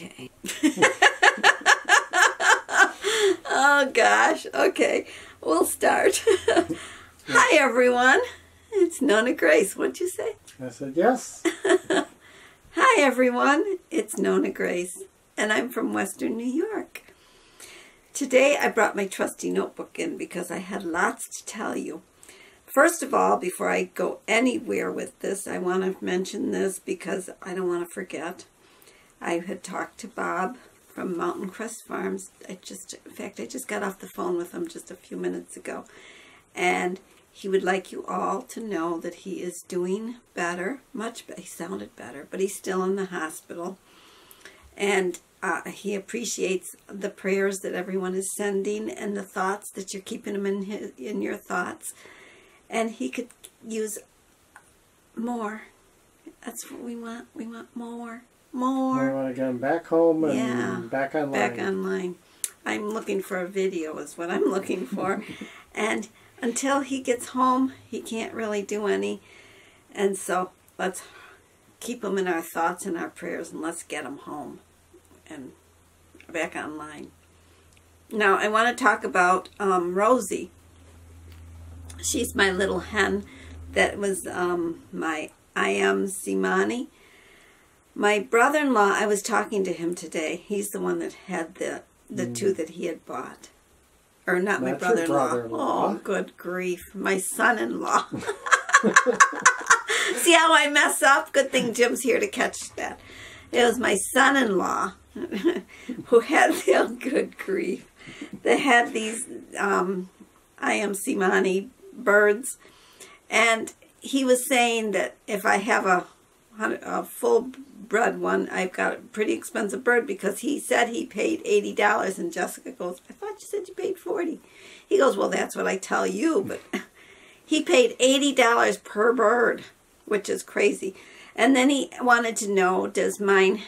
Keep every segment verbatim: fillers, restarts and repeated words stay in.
Okay. Oh gosh, okay, we'll start. Hi everyone, it's NonnaGrace, what'd you say? I said yes. Hi everyone, it's NonnaGrace, and I'm from Western New York. Today I brought my trusty notebook in because I had lots to tell you. First of all, before I go anywhere with this, I want to mention this because I don't want to forget. I had talked to Bob from Mountain Crest Farms. I just, in fact, I just got off the phone with him just a few minutes ago. And he would like you all to know that he is doing better, much better. He sounded better, but he's still in the hospital. And uh, he appreciates the prayers that everyone is sending and the thoughts that you're keeping him in, his, in your thoughts. And he could use more. That's what we want. We want more. More. More again, back home and yeah, back online. Back online. I'm looking for a video is what I'm looking for. And until he gets home, he can't really do any. And so let's keep him in our thoughts and our prayers, and let's get him home and back online. Now, I want to talk about um, Rosie. She's my little hen. That was um, my Ayam Cemani. My brother-in-law, I was talking to him today. He's the one that had the, the mm. two that he had bought. Or not That's my brother-in-law. brother-in-law. Oh, good grief. My son-in-law. See how I mess up? Good thing Jim's here to catch that. It was my son-in-law who had the, good grief. They had these um, Ayam Cemani birds. And he was saying that if I have a, a full bred one, I've got a pretty expensive bird, because he said he paid eighty dollars, and Jessica goes, I thought you said you paid forty dollars. He goes, well, that's what I tell you, but he paid eighty dollars per bird, which is crazy. And then he wanted to know, does mine,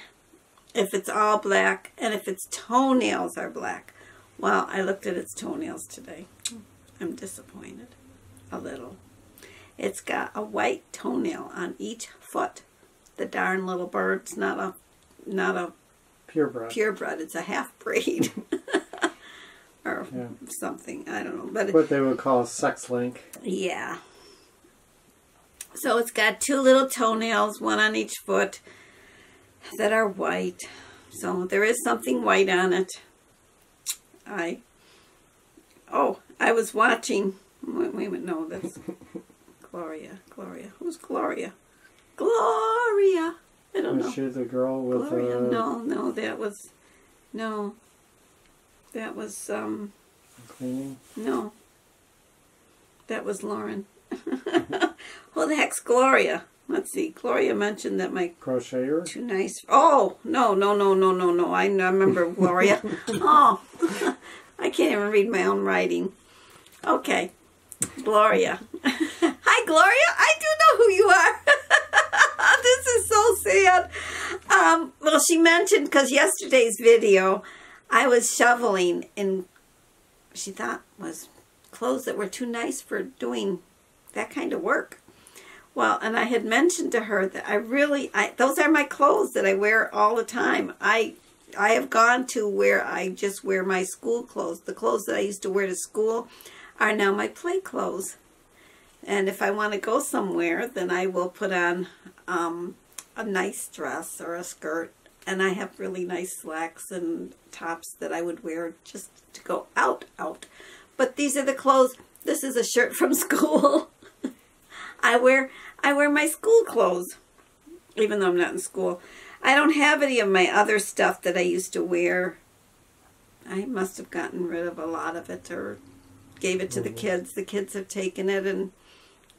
if it's all black and if its toenails are black. Well, I looked at its toenails today. I'm disappointed a little. It's got a white toenail on each foot. The darn little bird's not a not a purebred. Purebred, it's a half breed or yeah, something. I don't know, but it, what they would call a sex link. Yeah. So it's got two little toenails, one on each foot, that are white. So there is something white on it. I oh, I was watching. Wait, wait a minute, no, that's Gloria. Gloria, who's Gloria? Gloria, I don't was know. Was she the girl with Gloria? Uh, no, no, that was, no, that was, um, cleaning? No, that was Lauren. Who the heck's Gloria? Let's see, Gloria mentioned that my crocheter. Too nice. Oh, no, no, no, no, no, no, I remember Gloria. Oh, I can't even read my own writing. Okay, Gloria. Hi, Gloria, I do know who you are. This is so sad. Um, well, she mentioned, because yesterday's video, I was shoveling in, she thought was clothes that were too nice for doing that kind of work. Well, and I had mentioned to her that I really, I, those are my clothes that I wear all the time. I, I have gone to where I just wear my school clothes. The clothes that I used to wear to school are now my play clothes. And if I want to go somewhere, then I will put on um, a nice dress or a skirt. And I have really nice slacks and tops that I would wear just to go out, out. But these are the clothes. This is a shirt from school. I wear, I wear my school clothes, even though I'm not in school. I don't have any of my other stuff that I used to wear. I must have gotten rid of a lot of it, or gave it to the kids. The kids have taken it, and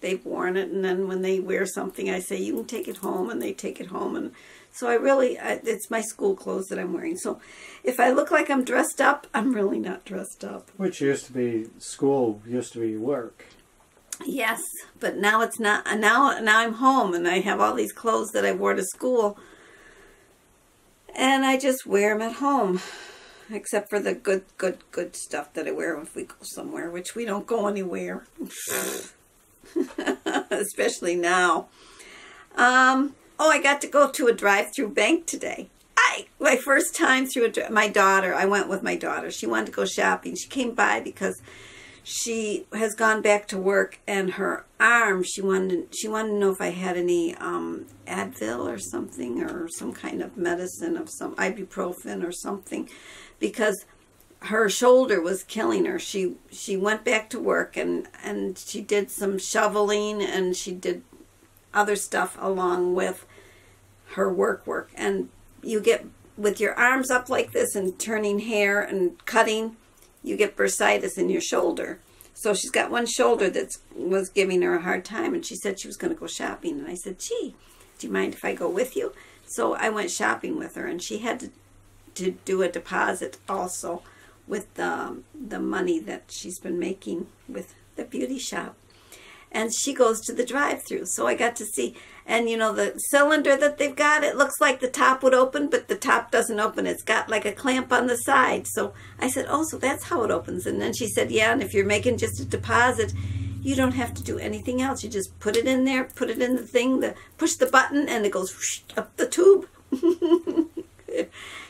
they've worn it, and then when they wear something, I say, you can take it home, and they take it home. And so I really, I, it's my school clothes that I'm wearing. So if I look like I'm dressed up, I'm really not dressed up. Which used to be school, used to be work. Yes, but now it's not. Now, now I'm home, and I have all these clothes that I wore to school, and I just wear them at home. Except for the good, good, good stuff that I wear if we go somewhere, which we don't go anywhere. Especially now. Um, oh, I got to go to a drive-through bank today. I I, my first time through a, my daughter, I went with my daughter. She wanted to go shopping. She came by because she has gone back to work, and her arm, she wanted, she wanted to know if I had any um, Advil or something, or some kind of medicine, of some ibuprofen or something, because her shoulder was killing her. She she went back to work, and, and she did some shoveling, and she did other stuff along with her work work. And you get, with your arms up like this and turning hair and cutting, you get bursitis in your shoulder. So she's got one shoulder that was giving her a hard time, and she said she was going to go shopping. And I said, gee, do you mind if I go with you? So I went shopping with her, and she had to, to do a deposit also with the, the money that she's been making with the beauty shop. And she goes to the drive-thru. So I got to see, and you know, the cylinder that they've got, it looks like the top would open, but the top doesn't open. It's got like a clamp on the side. So I said, oh, so that's how it opens. And then she said, yeah, and if you're making just a deposit, you don't have to do anything else. You just put it in there, put it in the thing, the, push the button, and it goes whoosh, up the tube.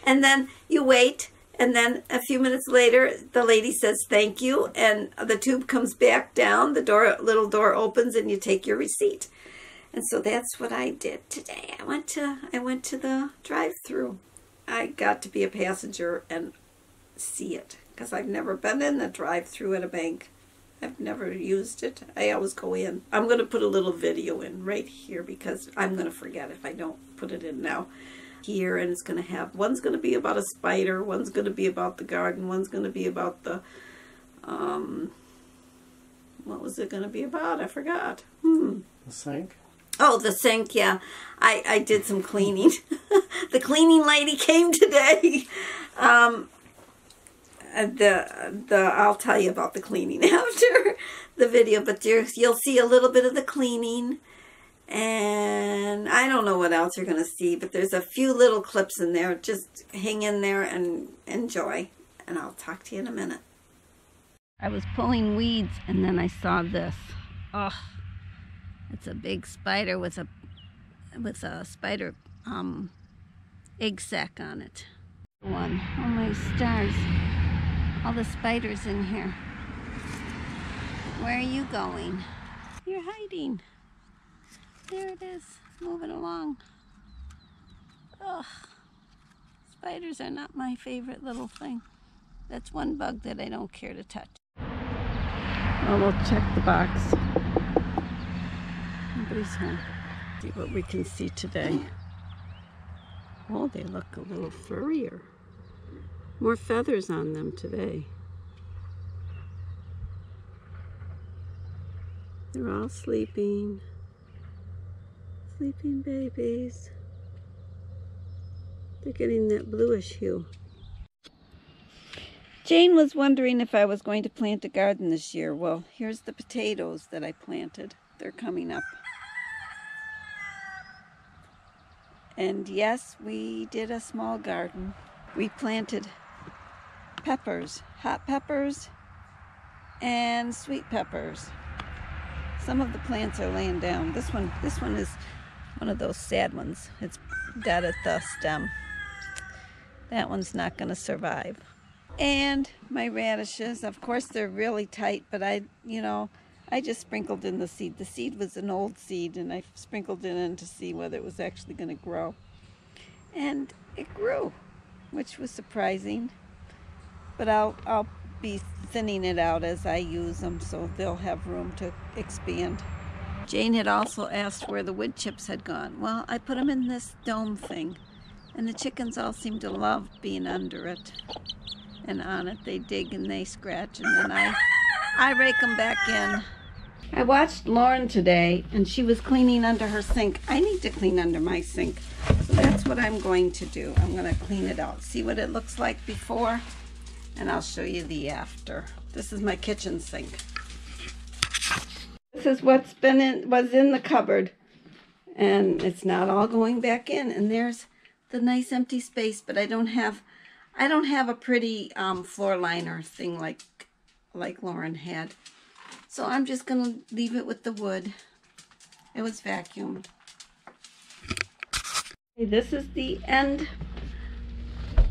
And then you wait, and then a few minutes later, the lady says, thank you. And the tube comes back down, the door, little door opens, and you take your receipt. And so that's what I did today. I went to, I went to the drive-thru. I got to be a passenger and see it, because I've never been in the drive-thru at a bank. I've never used it. I always go in. I'm going to put a little video in right here, because I'm going to forget if I don't put it in now. Here, and it's going to have, one's going to be about a spider, one's going to be about the garden, one's going to be about the, um, what was it going to be about? I forgot. Hmm. The sink? Oh, the sink, yeah. I, I did some cleaning. The cleaning lady came today. Um, the, the, I'll tell you about the cleaning after the video, but you're, you'll see a little bit of the cleaning. And I don't know what else you're going to see, but there's a few little clips in there. Just hang in there and enjoy, and I'll talk to you in a minute. I was pulling weeds, and then I saw this. Oh, it's a big spider with a with a spider um, egg sac on it. One. Oh, my stars. All the spiders in here. Where are you going? You're hiding. There it is, moving along. Ugh, spiders are not my favorite little thing. That's one bug that I don't care to touch. Well, we'll check the box. Nobody's home. See what we can see today. Oh, they look a little furrier. More feathers on them today. They're all sleeping. Sleeping babies. They're getting that bluish hue. Jane was wondering if I was going to plant a garden this year. Well, here's the potatoes that I planted. They're coming up. And yes, we did a small garden. We planted peppers, hot peppers and sweet peppers. Some of the plants are laying down. This one, this one is one of those sad ones. It's got at the stem. That one's not going to survive. And my radishes, of course, they're really tight, but I, you know, I just sprinkled in the seed. The seed was an old seed, and I sprinkled it in to see whether it was actually going to grow. And it grew, which was surprising. But I'll, I'll be thinning it out as I use them, so they'll have room to expand. Jane had also asked where the wood chips had gone. Well, I put them in this dome thing, and the chickens all seem to love being under it and on it. They dig and they scratch, and then I, I rake them back in. I watched Lauren today, and she was cleaning under her sink. I need to clean under my sink, so that's what I'm going to do. I'm going to clean it out, see what it looks like before, and I'll show you the after. This is my kitchen sink. This is what's been in, was in the cupboard, and it's not all going back in. And there's the nice empty space, but I don't have, I don't have a pretty um, floor liner thing like, like Lauren had. So I'm just gonna leave it with the wood. It was vacuumed. Okay, this is the end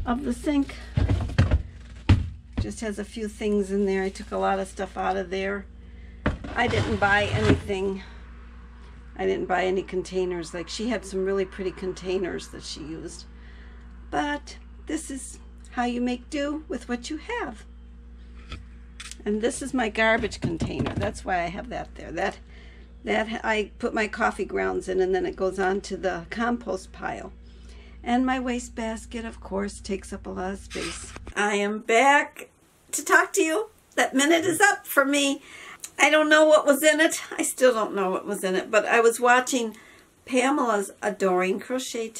of the sink. Just has a few things in there. I took a lot of stuff out of there. I didn't buy anything. I didn't buy any containers. Like, she had some really pretty containers that she used. But this is how you make do with what you have. And this is my garbage container. That's why I have that there. That that I put my coffee grounds in, and then it goes on to the compost pile. And my wastebasket, of course, takes up a lot of space. I am back to talk to you. That minute is up for me. I don't know what was in it. I still don't know what was in it, but I was watching Pamela's Adoring Crochet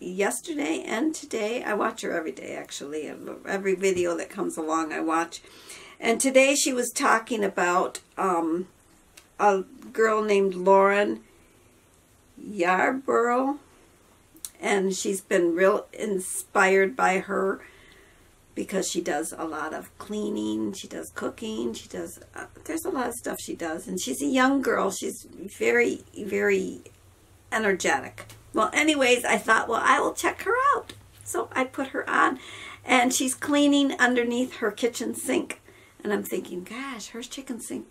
yesterday and today. I watch her every day, actually. Every video that comes along, I watch. And today she was talking about um, a girl named Lauren Yarbrough, and she's been real inspired by her because she does a lot of cleaning, she does cooking, she does, uh, there's a lot of stuff she does. And she's a young girl, she's very, very energetic. Well, anyways, I thought, well, I will check her out. So I put her on, and she's cleaning underneath her kitchen sink. And I'm thinking, gosh, her chicken sink,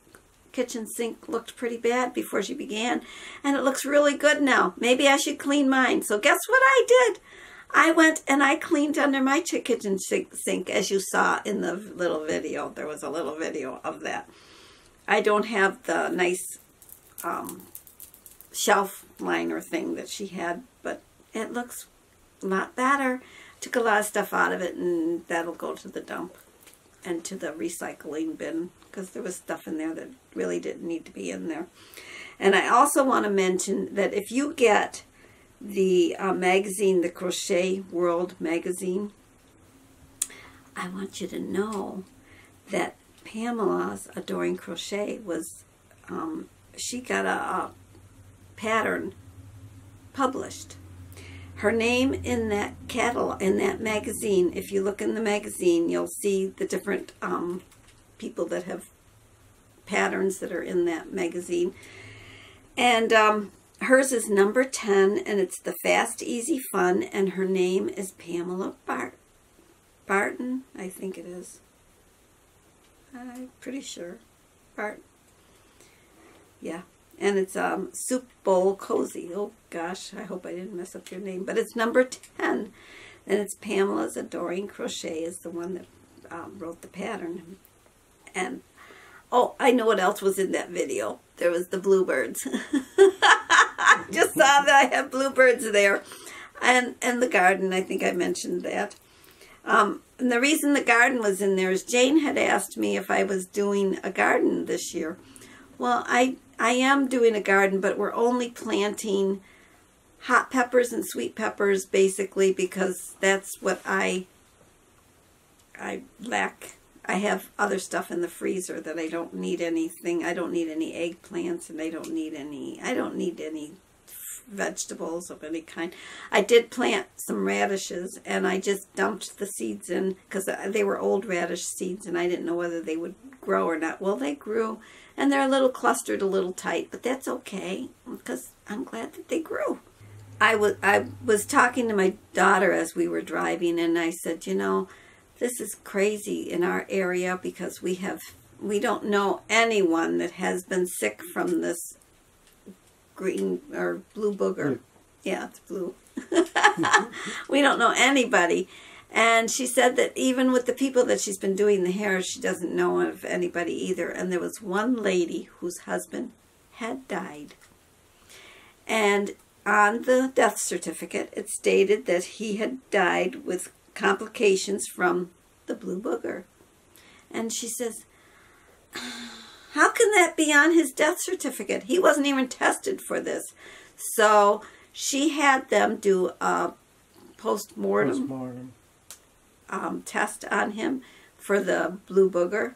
kitchen sink looked pretty bad before she began, and it looks really good now. Maybe I should clean mine. So guess what I did? I went and I cleaned under my kitchen sink, as you saw in the little video. There was a little video of that. I don't have the nice um, shelf liner thing that she had, but it looks a lot better. Took a lot of stuff out of it, and that'll go to the dump and to the recycling bin, because there was stuff in there that really didn't need to be in there. And I also want to mention that if you get the uh, magazine, the Crochet World magazine, I want you to know that Pamela's Adoring Crochet was, um, she got a, a pattern published. Her name in that catalog, in that magazine, if you look in the magazine, you'll see the different um, people that have patterns that are in that magazine. And um, hers is number ten, and it's the Fast, Easy, Fun, and her name is Pamela Bart Barton, I think it is. I'm pretty sure. Bart. Yeah. And it's um, Soup Bowl Cozy. Oh, gosh, I hope I didn't mess up your name. But it's number ten. And it's Pamela's Adoring Crochet is the one that um, wrote the pattern. And, oh, I know what else was in that video. There was the bluebirds. I just saw that I had bluebirds there. And, and the garden, I think I mentioned that. Um, and the reason the garden was in there is Jane had asked me if I was doing a garden this year. Well, I... I am doing a garden, but we're only planting hot peppers and sweet peppers, basically, because that's what I I lack. I have other stuff in the freezer that I don't need anything. I don't need any eggplants, and I don't need any, I don't need any vegetables of any kind. I did plant some radishes, and I just dumped the seeds in because they were old radish seeds, and I didn't know whether they would grow or not. Well, they grew, and they're a little clustered, a little tight, but that's okay because I'm glad that they grew. I was I was talking to my daughter as we were driving, and I said, you know, this is crazy in our area because we have we don't know anyone that has been sick from this green or blue booger. Yeah, it's blue. We don't know anybody. And she said that even with the people that she's been doing the hair, she doesn't know of anybody either. And there was one lady whose husband had died. And on the death certificate, it stated that he had died with complications from the blue booger. And she says, how can that be on his death certificate? He wasn't even tested for this. So she had them do a post-mortem, post-mortem. Um, test on him for the blue booger,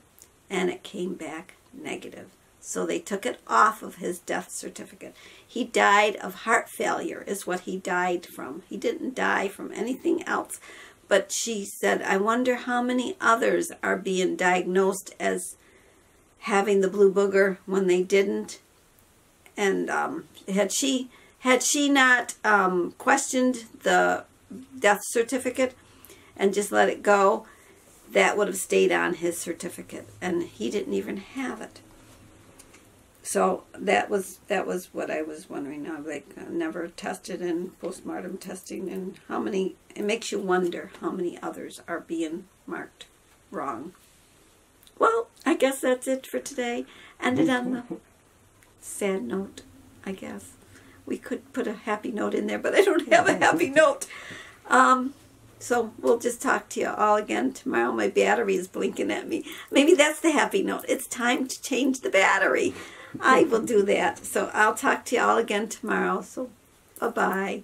and it came back negative. So they took it off of his death certificate. He died of heart failure is what he died from. He didn't die from anything else. But she said, I wonder how many others are being diagnosed as having the blue booger when they didn't. And um, had she had she not um, questioned the death certificate, and just let it go, that would have stayed on his certificate, and he didn't even have it. So that was that was what I was wondering. I like I never tested in postmortem testing, and how many, it makes you wonder how many others are being marked wrong. Well, I guess that's it for today. Ended on the sad note, I guess. We could put a happy note in there, but I don't have a happy note. Um, so we'll just talk to you all again tomorrow. My battery is blinking at me. Maybe that's the happy note. It's time to change the battery. I will do that. So I'll talk to you all again tomorrow. So bye-bye.